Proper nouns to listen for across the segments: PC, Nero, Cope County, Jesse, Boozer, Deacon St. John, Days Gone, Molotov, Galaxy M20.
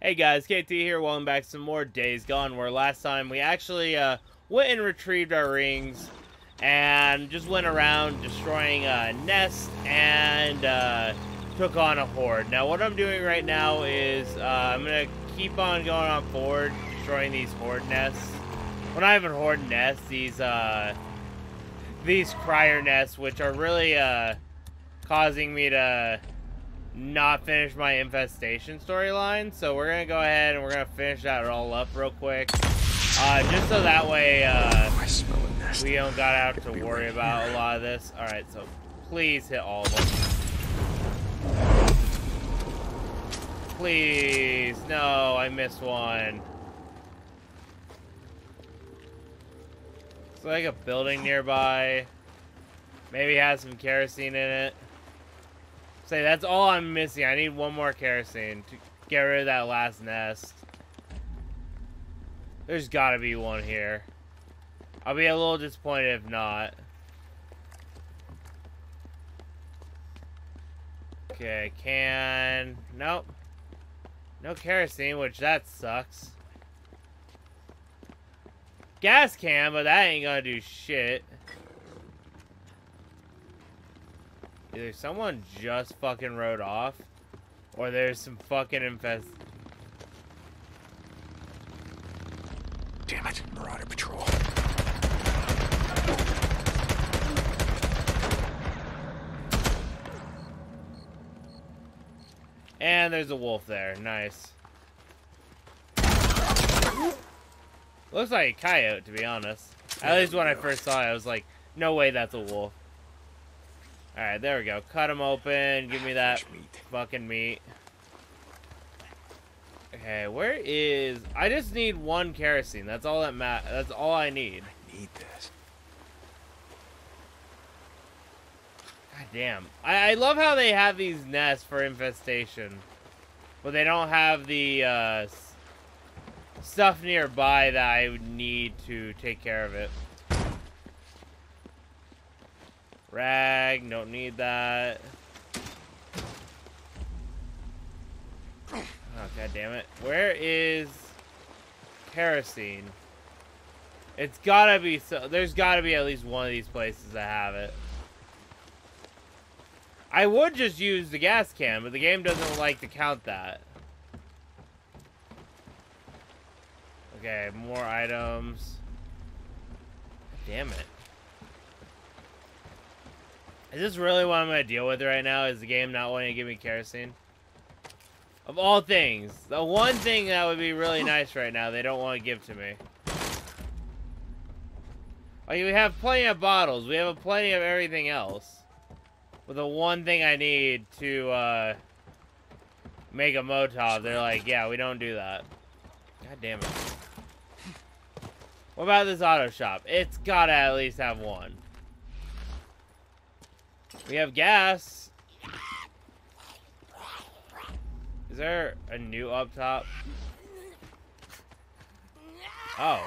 Hey guys, KT here, welcome back to some more Days Gone, where last time we actually went and retrieved our rings and just went around destroying a nest and took on a horde. Now what I'm doing right now is I'm going to keep on going on forward, destroying these horde nests. Well, not even horde nests, these crier nests, which are really causing me to not finish my infestation storyline, so we're gonna go ahead and we're gonna finish that all up real quick, just so that way we don't got out to worry about a lot of this. All right, so please hit all of them, please. No, I missed one. It's like a building nearby, maybe it has some kerosene in it. Say, that's all I'm missing. I need one more kerosene to get rid of that last nest. There's gotta be one here. I'll be a little disappointed if not. Okay, can... Nope. No kerosene, which that sucks. Gas can, but that ain't gonna do shit. Either someone just fucking rode off, or there's some fucking Damn it, Marauder Patrol. And there's a wolf there. Nice. Looks like a coyote, to be honest. At least when I first saw it, I was like, no way that's a wolf. Alright, there we go. Cut him open. Give me that fucking meat. Okay, where is... I just need one kerosene. That's all that That's all I need. I need this. God damn. I love how they have these nests for infestation, but they don't have the stuff nearby that I would need to take care of it. Rag, don't need that. Oh, god damn it. Where is kerosene? It's gotta be, so there's gotta be at least one of these places that have it. I would just use the gas can, but the game doesn't like to count that. Okay, more items. Damn it. Is this really what I'm going to deal with right now? Is the game not wanting to give me kerosene? Of all things, the one thing that would be really nice right now, they don't want to give to me. Like, we have plenty of bottles. We have plenty of everything else. But the one thing I need to make a Molotov, they're like, yeah, we don't do that. God damn it. What about this auto shop? It's got to at least have one. We have gas. Is there a new up top? Oh.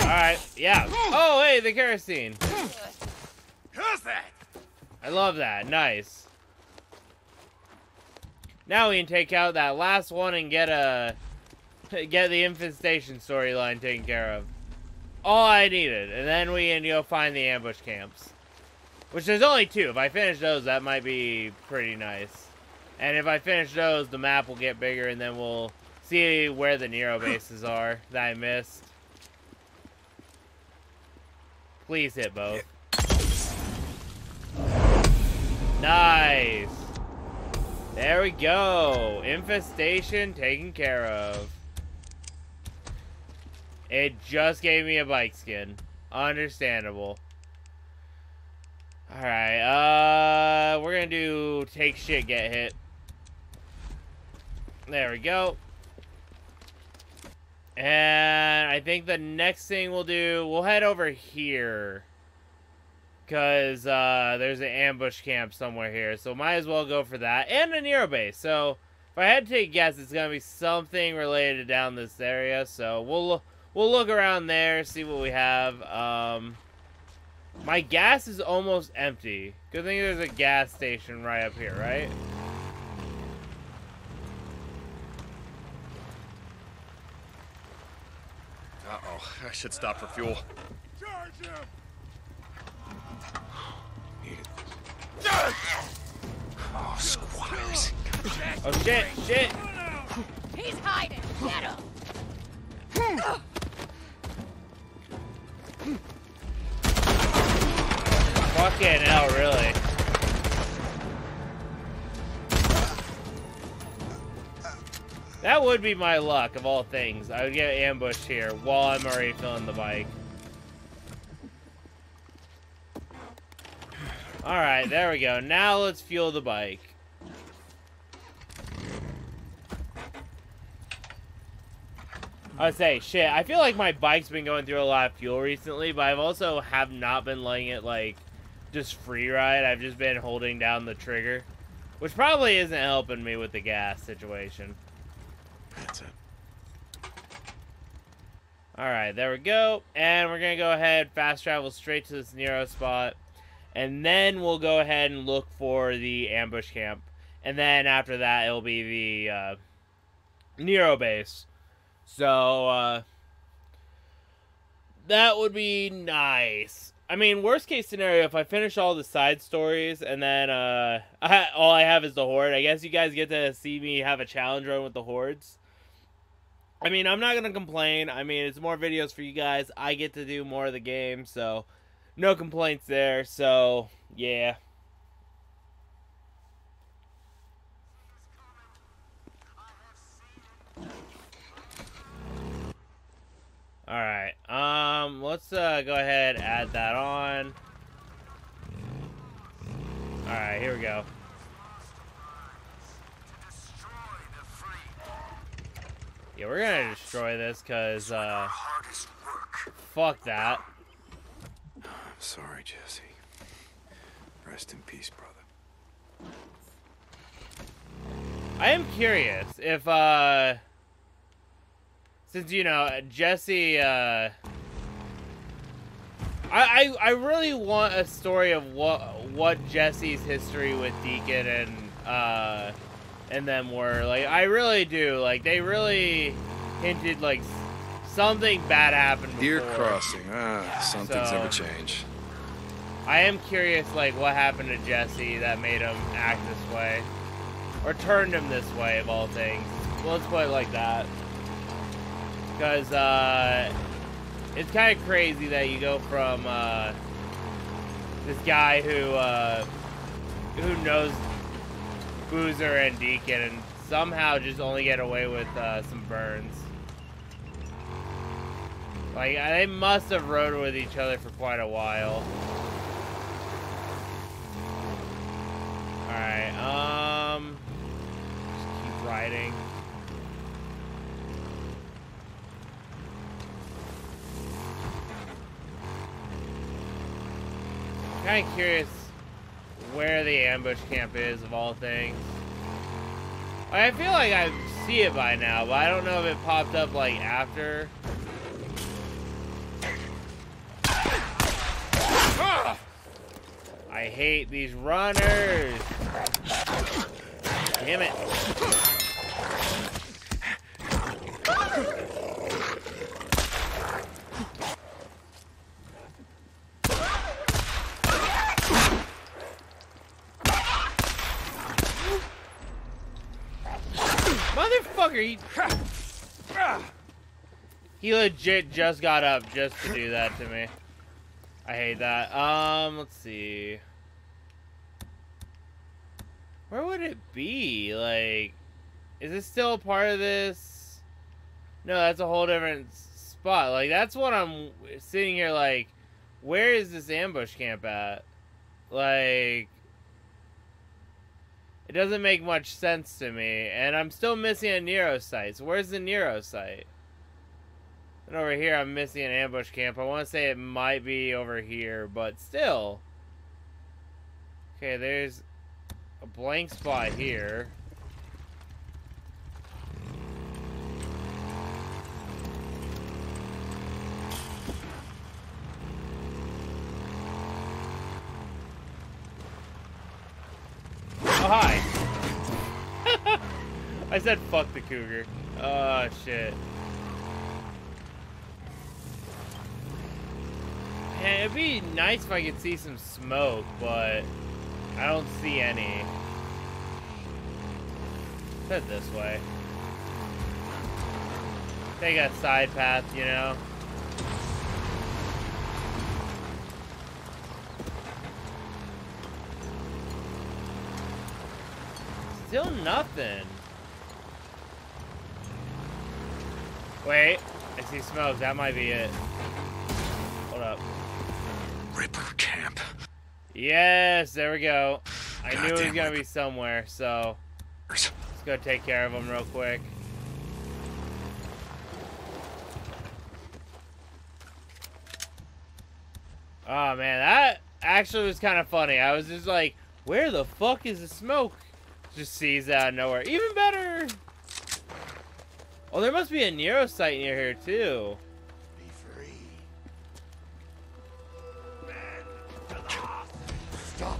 Alright, yeah. Oh, hey, the kerosene. Who's that? I love that. Nice. Now we can take out that last one and get a... Get the infestation storyline taken care of. All I needed. And then we can go find the ambush camps. Which there's only two. If I finish those, that might be pretty nice. And if I finish those, the map will get bigger. And then we'll see where the Nero bases are that I missed. Please hit both. Nice. There we go. Infestation taken care of. It just gave me a bike skin. Understandable. Alright, we're gonna do take shit, get hit. There we go. And I think the next thing we'll do, we'll head over here. Because there's an ambush camp somewhere here. So might as well go for that. And a Nero base. So if I had to take a guess, it's gonna be something related to down this area. So we'll look around there, see what we have. My gas is almost empty. Good thing there's a gas station right up here, right? Uh-oh, I should stop for fuel. Charge him! Oh, squatters. Oh, shit, shit! He's hiding! Get him! Fucking hell, really. That would be my luck, of all things. I would get ambushed here while I'm already filling the bike. Alright, there we go. Now let's fuel the bike. I would say, shit, I feel like my bike's been going through a lot of fuel recently, but I've also have not been letting it, like, just free ride. I've just been holding down the trigger, which probably isn't helping me with the gas situation. That's it. Alright, there we go. And we're going to go ahead, fast travel straight to this Nero spot. And then we'll go ahead and look for the ambush camp. And then after that, it'll be the Nero base. So, that would be nice. I mean, worst case scenario, if I finish all the side stories and then, all I have is the Horde, I guess you guys get to see me have a challenge run with the Hordes. I mean, I'm not going to complain. I mean, it's more videos for you guys. I get to do more of the game, so no complaints there. So, yeah. Alright, let's go ahead and add that on. Alright, here we go. Yeah, we're gonna destroy this, cause, fuck that. I'm sorry, Jesse. Rest in peace, brother. I am curious if, since, you know, Jesse, I really want a story of what Jesse's history with Deacon and them were. Like, I really do. Like, they really hinted, like, something bad happened before. Deer crossing. Ah, something's ever changed. I am curious, like, what happened to Jesse that made him act this way. Or turned him this way, of all things. Well, let's put it like that. Because, it's kind of crazy that you go from, this guy who knows Boozer and Deacon and somehow just only get away with, some burns. Like, they must have rode with each other for quite a while. Alright, just keep riding. I'm kind of curious where the ambush camp is, of all things. I feel like I see it by now, but I don't know if it popped up, like, after. Ah! I hate these runners. Damn it. He legit just got up just to do that to me. I hate that. Let's see. Where would it be? Like, is this still a part of this? No, that's a whole different spot. Like, that's what I'm sitting here like, where is this ambush camp at? Like, it doesn't make much sense to me, and I'm still missing a Nero site. So where's the Nero site? And over here, I'm missing an ambush camp. I want to say it might be over here, but still. Okay, there's a blank spot here. Oh, hi. I said fuck the cougar. Oh, shit. Man, it'd be nice if I could see some smoke, but I don't see any. Head this way. They got side paths, you know? Still nothing. Wait, I see smoke. That might be it. Hold up. Ripper camp. Yes, there we go. I knew it was gonna be somewhere, so let's go take care of them real quick. Oh man, that actually was kind of funny. I was just like, where the fuck is the smoke? Just sees out of nowhere. Even better! Oh, there must be a Nero site near here, too. Be free. Man, stop.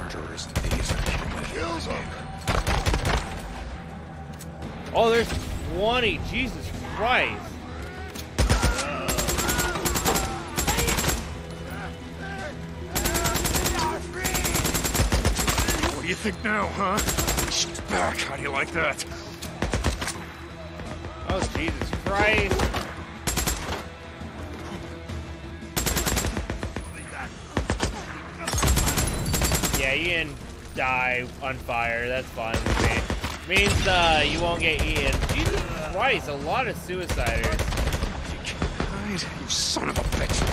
Murderers and thieves and kills them. Oh, there's 20. Jesus Christ. You think now, huh? She's back. How do you like that? Oh, Jesus Christ. Yeah, you can die on fire. That's fine with me. Means you won't get eaten. Jesus Christ, a lot of suiciders. You son of a bitch.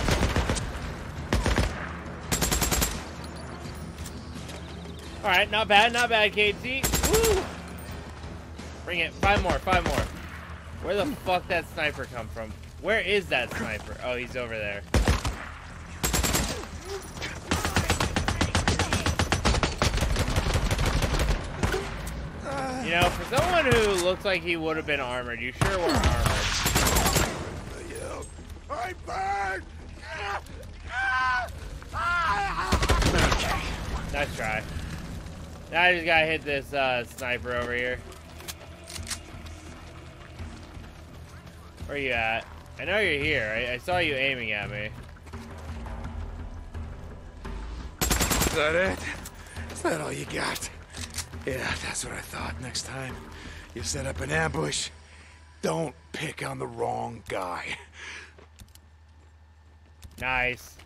All right, not bad, not bad, KT. Woo! Bring it. 5 more, 5 more. Where the fuck that sniper come from? Where is that sniper? Oh, he's over there. You know, for someone who looks like he would have been armored, you sure were armored. I burned! Okay, nice try. Now I just gotta hit this sniper over here. Where you at? I know you're here. I saw you aiming at me. Is that it? Is that all you got? Yeah, that's what I thought. Next time you set up an ambush, don't pick on the wrong guy. Nice.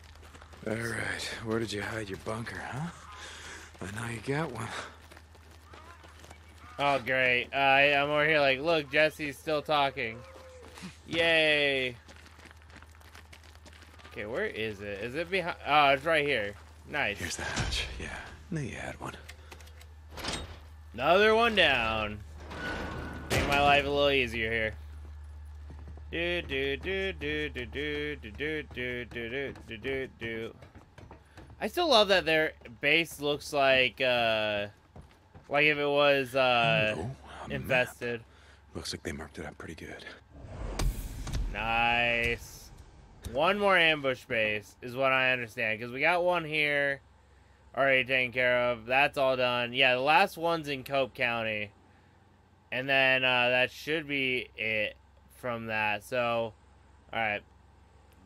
All right. Where did you hide your bunker, huh? I know you got one. Oh, great. I'm over here like, look, Jesse's still talking. Yay. Okay, where is it? Is it behind? Oh, it's right here. Nice. Here's the hatch. Yeah, knew you had one. Another one down. Make my life a little easier here. Do, do, do, do, do, do, do, do, do, do, do, do, do. I still love that their base looks like if it was invested. Looks like they marked it up pretty good. Nice. One more ambush base is what I understand, because we got one here already taken care of. That's all done. Yeah, the last one's in Cope County, and then that should be it from that. So, all right.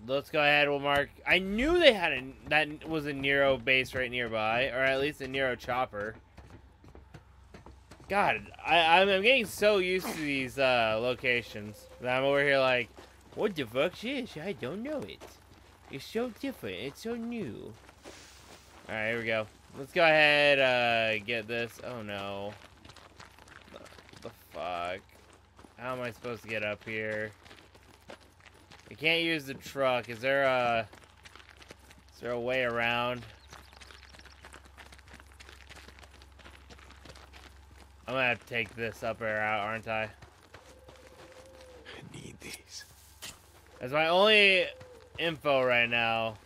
Let's go ahead, we'll mark... I knew they had a... That was a Nero base right nearby. Or at least a Nero chopper. God, I'm getting so used to these locations. That I'm over here like, what the fuck is this? I don't know it. It's so different. It's so new. Alright, here we go. Let's go ahead, get this. Oh, no. What the fuck? How am I supposed to get up here? I can't use the truck. Is there a way around? I'm gonna have to take this up air out, aren't I? I need these. That's my only info right now.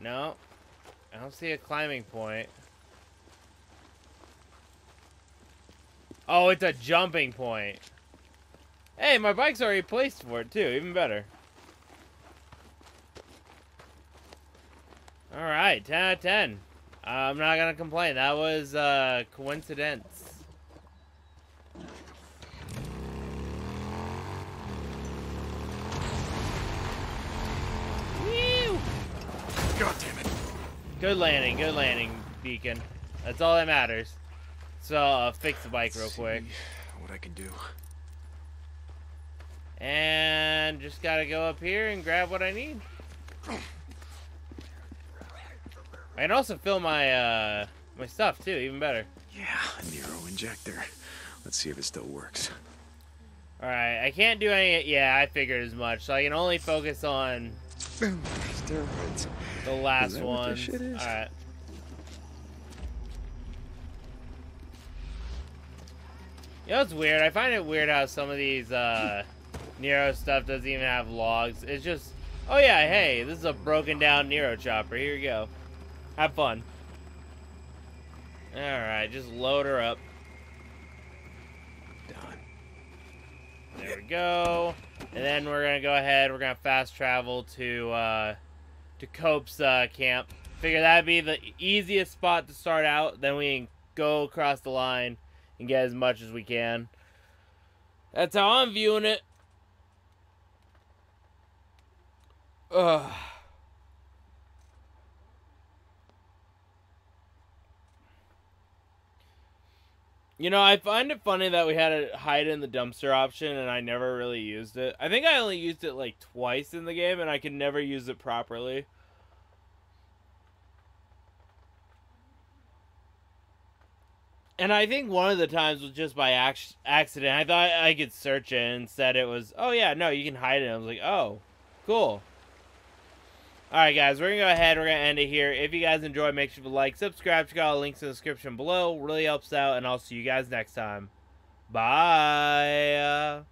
No, I don't see a climbing point. Oh, it's a jumping point. Hey, my bike's already placed for it, too. Even better. Alright, 10 out of 10. I'm not gonna complain. That was a coincidence. Woo! God damn it. Good landing, Deacon. That's all that matters. So, fix the bike real quick. What I can do. And just gotta go up here and grab what I need. I can also fill my my stuff too, even better. Yeah, Nero injector. Let's see if it still works. All right, I can't do any. Yeah, I figured as much. So I can only focus on steroids. The last one. All right. You know, it's weird. I find it weird how some of these Nero stuff doesn't even have logs. It's just, oh yeah, hey, this is a broken down Nero chopper. Here you go. Have fun. Alright, just load her up. Done. There we go. And then we're gonna go ahead, we're gonna fast travel to Cope's camp. Figure that'd be the easiest spot to start out, then we can go across the line and get as much as we can. That's how I'm viewing it. Ugh. You know, I find it funny that we had a hide in the dumpster option and I never really used it. I think I only used it like twice in the game and I could never use it properly. And I think one of the times was just by accident. I thought I could search it and said it was, oh yeah, no, you can hide it. I was like, oh, cool. Alright guys, we're going to go ahead, we're going to end it here. If you guys enjoyed, make sure to like, subscribe, check out all the links in the description below. Really helps out, and I'll see you guys next time. Bye!